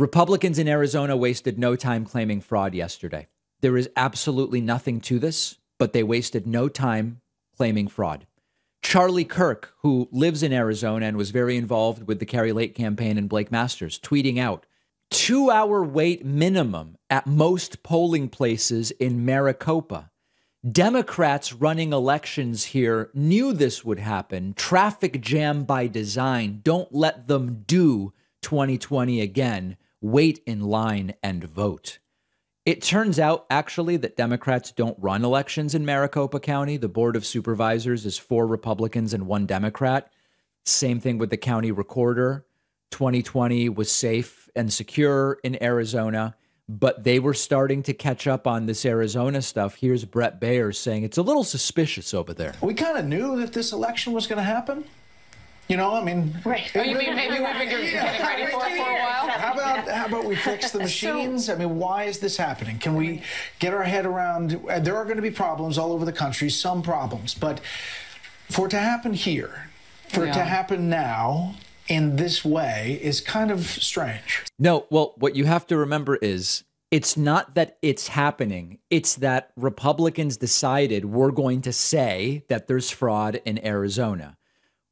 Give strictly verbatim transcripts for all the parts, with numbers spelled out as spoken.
Republicans in Arizona wasted no time claiming fraud yesterday. There is absolutely nothing to this, but they wasted no time claiming fraud. Charlie Kirk, who lives in Arizona and was very involved with the Kari Lake campaign and Blake Masters, tweeting out, two hour wait minimum at most polling places in Maricopa. Democrats running elections here knew this would happen. Traffic jam by design. Don't let them do twenty twenty again. Wait in line and vote. It turns out, actually, that Democrats don't run elections in Maricopa County. The Board of Supervisors is four Republicans and one Democrat. Same thing with the county recorder. twenty twenty was safe and secure in Arizona, but they were starting to catch up on this Arizona stuff. Here's Brett Baier saying it's a little suspicious over there. We kind of knew that this election was going to happen. You know, I mean, right. Oh, you mean maybe we've been getting yeah, ready for it for a while? How about, how about we fix the machines? So, I mean, why is this happening? Can we get our head around? There are going to be problems all over the country, some problems. But for it to happen here, for yeah. it to happen now in this way is kind of strange. No, well, what you have to remember is it's not that it's happening. It's that Republicans decided we're going to say that there's fraud in Arizona.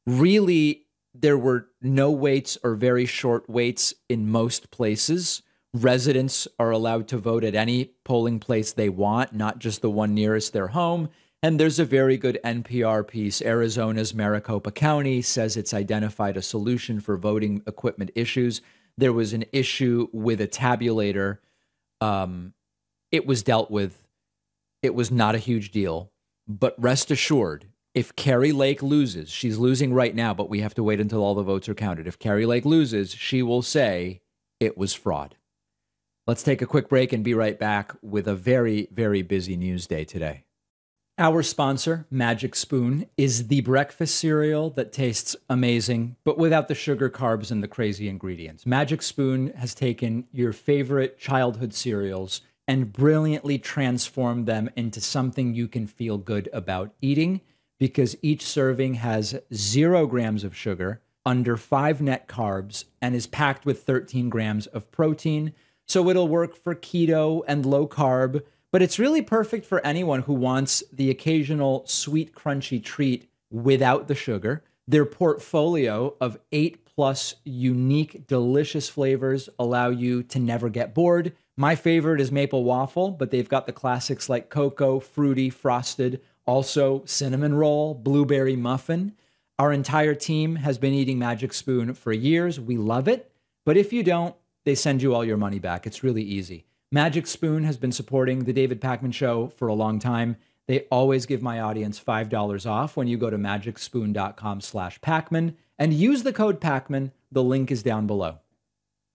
Really, there were no waits or very short waits in most places. Residents are allowed to vote at any polling place they want, not just the one nearest their home. And there's a very good N P R piece. Arizona's Maricopa County says it's identified a solution for voting equipment issues. There was an issue with a tabulator. Um, it was dealt with. It was not a huge deal, but rest assured, if Kari Lake loses, she's losing right now, but we have to wait until all the votes are counted. If Kari Lake loses, she will say it was fraud. Let's take a quick break and be right back with a very, very busy news day today. Our sponsor, Magic Spoon, is the breakfast cereal that tastes amazing, but without the sugar, carbs, and the crazy ingredients. Magic Spoon has taken your favorite childhood cereals and brilliantly transformed them into something you can feel good about eating, because each serving has zero grams of sugar, under five net carbs, and is packed with thirteen grams of protein. So it'll work for keto and low carb, but it's really perfect for anyone who wants the occasional sweet, crunchy treat without the sugar. Their portfolio of eight plus unique, delicious flavors allow you to never get bored. My favorite is maple waffle, but they've got the classics like cocoa, fruity, frosted, also cinnamon roll, blueberry muffin. Our entire team has been eating Magic Spoon for years. We love it. But if you don't, they send you all your money back. It's really easy. Magic Spoon has been supporting the David Pakman Show for a long time. They always give my audience five dollars off when you go to magic spoon dot com slash Pakman and use the code Pakman. The link is down below.